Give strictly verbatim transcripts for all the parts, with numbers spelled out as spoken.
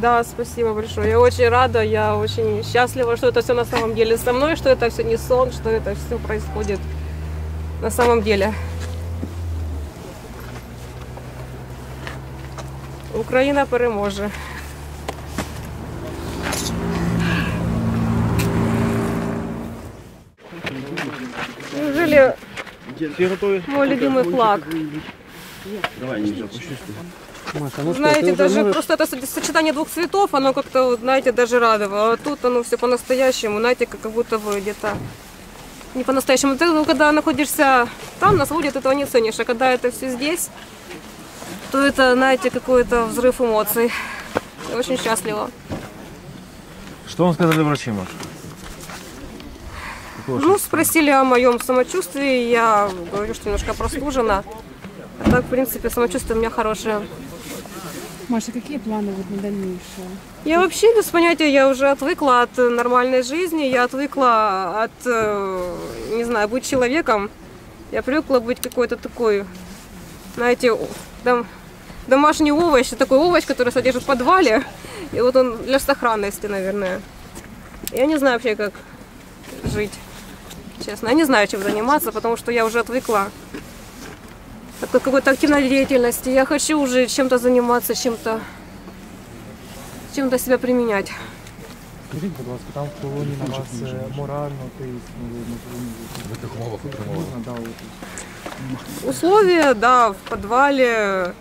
Да, спасибо большое. Я очень рада, я очень счастлива, что это все на самом деле со мной, что это все не сон, что это все происходит на самом деле. Украина переможе. Неужели мой любимый флаг? Давай, не запущу. Маша, ну знаете, что, даже можешь... просто это сочетание двух цветов, оно как-то, знаете, даже радовало. А тут оно все по-настоящему, знаете, как будто бы где-то не по-настоящему. Ты, ну, когда находишься там, на свободе, этого не ценишь. А когда это все здесь, то это, знаете, какой-то взрыв эмоций. Я очень счастлива. Что вам сказали врачи, Маша? Ну, спросили о моем самочувствии. Я говорю, что немножко простужена. А так, в принципе, самочувствие у меня хорошее. Маша, какие планы вот на дальнейшее? Я вообще без понятия, я уже отвыкла от нормальной жизни, я отвыкла от, не знаю, быть человеком. Я привыкла быть какой-то такой, знаете, дом, домашний овощ, такой овощ, который содержит в подвале. И вот он для сохранности, наверное. Я не знаю вообще, как жить, честно. Я не знаю, чем заниматься, потому что я уже отвыкла от какой-то активной деятельности. Я хочу уже чем-то заниматься, чем-то чем-то себя применять. Скажіть, будь ласка, там в полоні на вас морально тиснули? Условия, да, в подвале.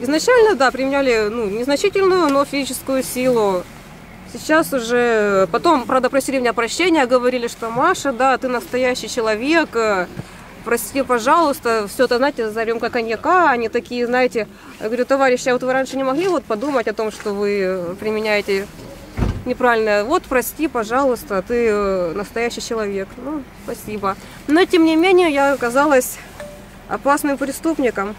Изначально, да, применяли, ну, незначительную, но физическую силу. Сейчас уже, потом, правда, просили меня прощения, говорили, что Маша, да, ты настоящий человек, прости, пожалуйста, все это, знаете, за рюмкой коньяка, они такие, знаете, я говорю, товарищи, а вот вы раньше не могли вот подумать о том, что вы применяете неправильно, вот, прости, пожалуйста, ты настоящий человек, ну, спасибо. Но, тем не менее, я оказалась опасным преступником.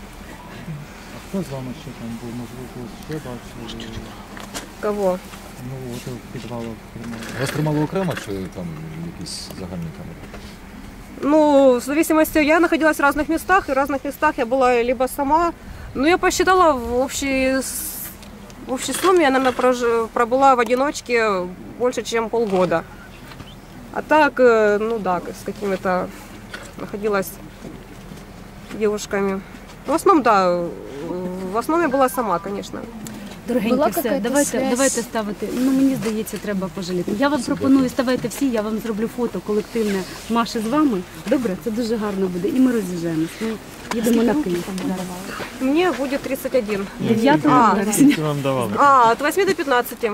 А кто с вами еще там был, может быть, еще дальше? Кого? Ну, вот, підвало. Вас тримало окремо, чи там якісь загальні камери? Ну, в зависимости, я находилась в разных местах, и в разных местах я была либо сама, но я посчитала в общей, в общей сумме, я, наверное, прожи, пробыла в одиночке больше, чем полгода. А так, ну да, с какими-то находилась девушками. В основном, да, в основном я была сама, конечно. Дорогенькі, все, давайте, давайте ставити, ну мені здається, треба пожаліти. Я вам пропоную, ставайте всі, я вам зроблю фото колективне Маші з вами. Добре? Це дуже гарно буде. І ми роз'їжджаємось. Ми їдемо на Київ. Мені буде тридцять один. дев'ятого вересня. А, от восьми до п'ятнадцяти.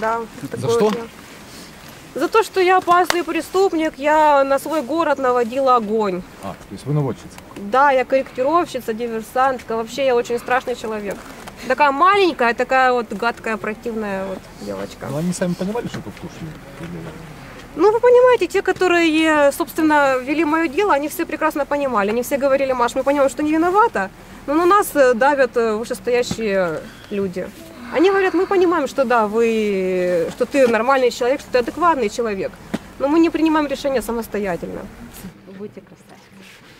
Да, за що? За то, что я опасный преступник, я на свой город наводила огонь. А, то есть вы наводчица? Да, я корректировщица, диверсантка. Вообще я очень страшный человек. Такая маленькая, такая вот гадкая, противная вот девочка. Но они сами понимали, что это вкусно? Ну, вы понимаете, те, которые, собственно, вели мое дело, они все прекрасно понимали. Они все говорили, Маш, мы понимаем, что не виновата, но на нас давят вышестоящие люди. Они говорят, мы понимаем, что да, вы, что ты нормальный человек, что ты адекватный человек, но мы не принимаем решения самостоятельно. Будьте красавчиком.